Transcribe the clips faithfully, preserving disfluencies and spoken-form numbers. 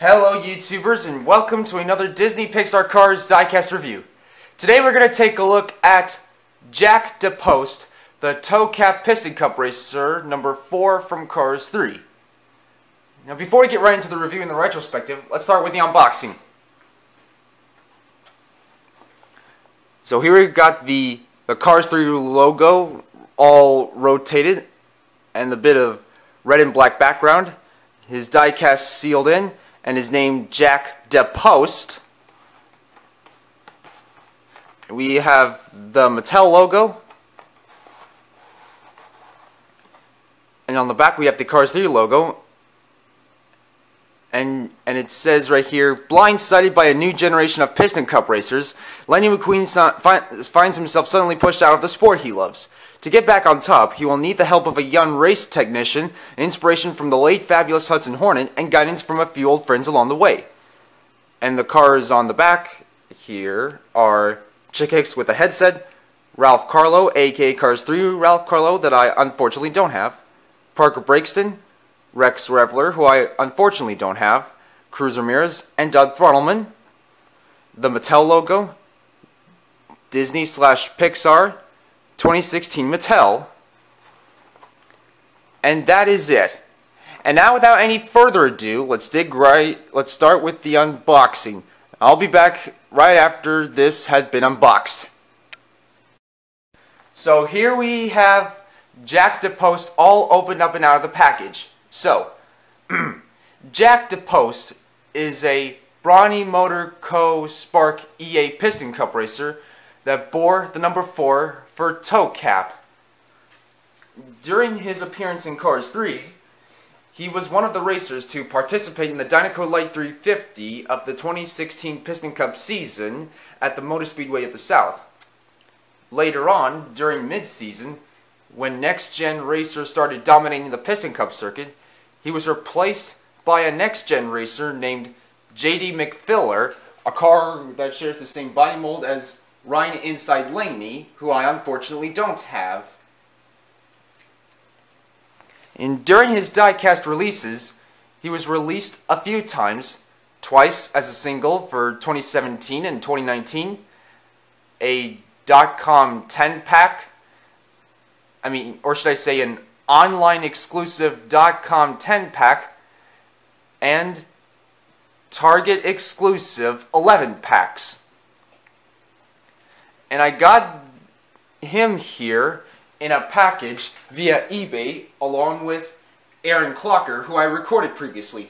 Hello YouTubers and welcome to another Disney Pixar Cars diecast review. Today we're going to take a look at Jack DePost, the Toe Cap Piston Cup racer number four from Cars three. Now before we get right into the review and the retrospective, let's start with the unboxing. So here we've got the, the Cars three logo all rotated and a bit of red and black background, his diecast sealed in, and his name Jack DePost. We have the Mattel logo, and on the back we have the Cars three logo, and and it says right here, blindsided by a new generation of Piston Cup racers, Lenny McQueen so find, finds himself suddenly pushed out of the sport he loves. To get back on top, he will need the help of a young race technician, inspiration from the late fabulous Hudson Hornet, and guidance from a few old friends along the way. And the cars on the back here are Chick Hicks with a headset, Ralph Carlo, aka Cars three Ralph Carlo, that I unfortunately don't have, Parker Brakeston, Rex Reveler, who I unfortunately don't have, Cruz Ramirez, and Doug Throttleman, the Mattel logo, Disney slash Pixar, twenty sixteen Mattel, and that is it. And now, without any further ado, let's dig right. Let's start with the unboxing. I'll be back right after this had been unboxed. So here we have Jack DePost all opened up and out of the package. So Jack DePost is a Brawny Motor Co. Spark E A Piston Cup racer that bore the number four for Toe Cap. During his appearance in Cars three, he was one of the racers to participate in the Dinoco Light three fifty of the twenty sixteen Piston Cup season at the Motor Speedway of the South. Later on, during mid-season, when Next Gen Racer started dominating the Piston Cup circuit, he was replaced by a Next Gen Racer named J D McPillar, a car that shares the same body mold as Ryan Inside Laney, who I unfortunately don't have. And during his diecast releases, he was released a few times, twice as a single for twenty seventeen and twenty nineteen, a dot com ten pack, I mean, or should I say an online exclusive dot com ten pack, and Target exclusive eleven packs. And I got him here in a package via eBay along with Aaron Clocker, who I recorded previously.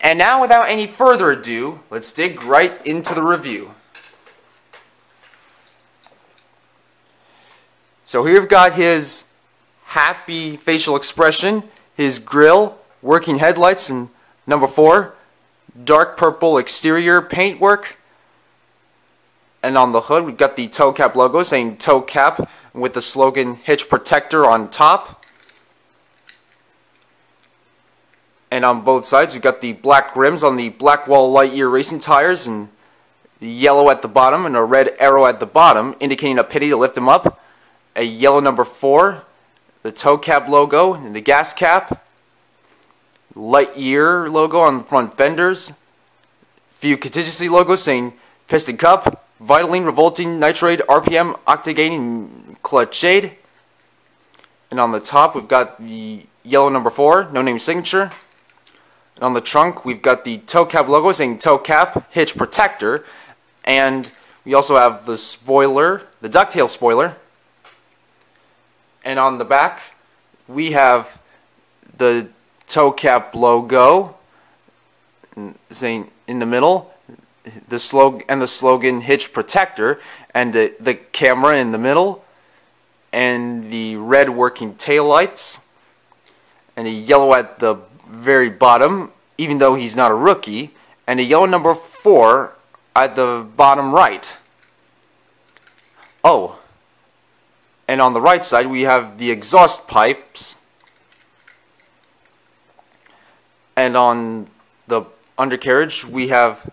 And now, without any further ado, let's dig right into the review. So here we've got his happy facial expression, his grill, working headlights, and number four, dark purple exterior paintwork. And on the hood, we've got the Toe Cap logo saying Toe Cap with the slogan Hitch Protector on top. And on both sides, we've got the black rims on the black wall Light Year racing tires, and yellow at the bottom and a red arrow at the bottom, indicating a pity to lift them up. A yellow number four, the Toe Cap logo, and the gas cap. Light Year logo on the front fenders. A few contingency logos saying Piston Cup, Vitaline, Revolting, Nitrate, R P M, Octagain, Clutch Shade. And on the top we've got the yellow number four, no name signature. And on the trunk we've got the Toe Cap logo saying Toe Cap, Hitch Protector. And we also have the spoiler, the ducktail spoiler. And on the back we have the Toe Cap logo saying in the middle, the slog and the slogan Hitch Protector, and the, the camera in the middle, and the red working taillights, and a yellow at the very bottom, even though he's not a rookie, and a yellow number four at the bottom right. Oh, and on the right side we have the exhaust pipes, and on the undercarriage we have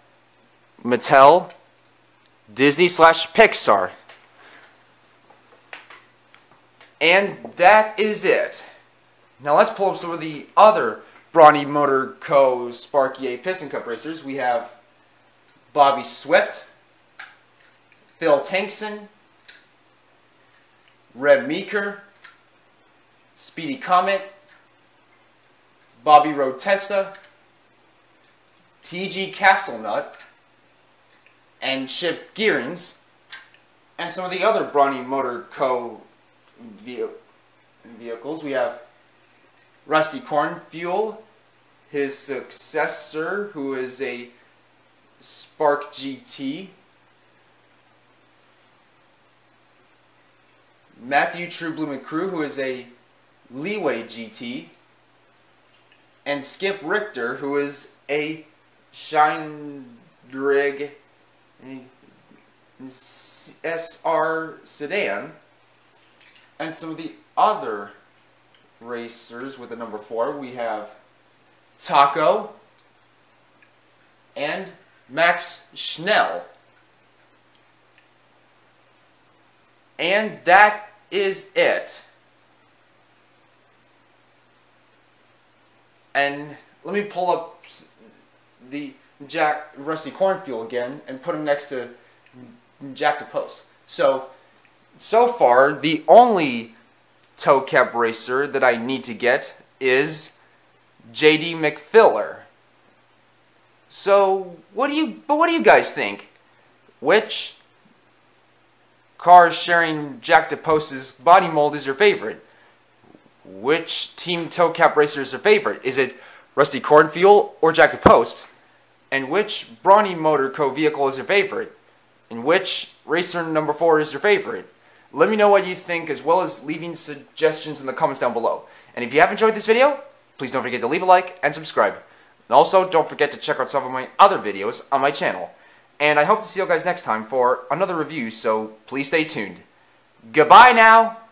Mattel, Disney slash Pixar. And that is it. Now let's pull up some of the other Brawny Motor Co. Spark E A Piston Cup racers, we have Bobby Swift, Phil Tankson, Red Meeker, Speedy Comet, Bobby Rotesta, T G Castlenut, and Chip Gearns, and some of the other Brawny Motor Co. vehicles. We have Rusty Cornfuel, his successor, who is a Spark G T, Matthew True Bloom and Crew, who is a Leeway G T, and Skip Richter, who is a Scheindrig S R sedan, and some of the other racers with the number four. We have Taco and Max Schnell. And that is it. And let me pull up the Jack Rusty Cornfuel again and put him next to Jack DePost. So, so far, the only Toe Cap racer that I need to get is J D McPillar. So, what do you? But what do you guys think? Which car sharing Jack DePost's body mold is your favorite? Which team Toe Cap racer is your favorite? Is it Rusty Cornfuel or Jack DePost? And which Brawny Motor Co. vehicle is your favorite? And which racer number four is your favorite? Let me know what you think, as well as leaving suggestions in the comments down below. And if you have enjoyed this video, please don't forget to leave a like and subscribe. And also, don't forget to check out some of my other videos on my channel. And I hope to see you guys next time for another review, so please stay tuned. Goodbye now!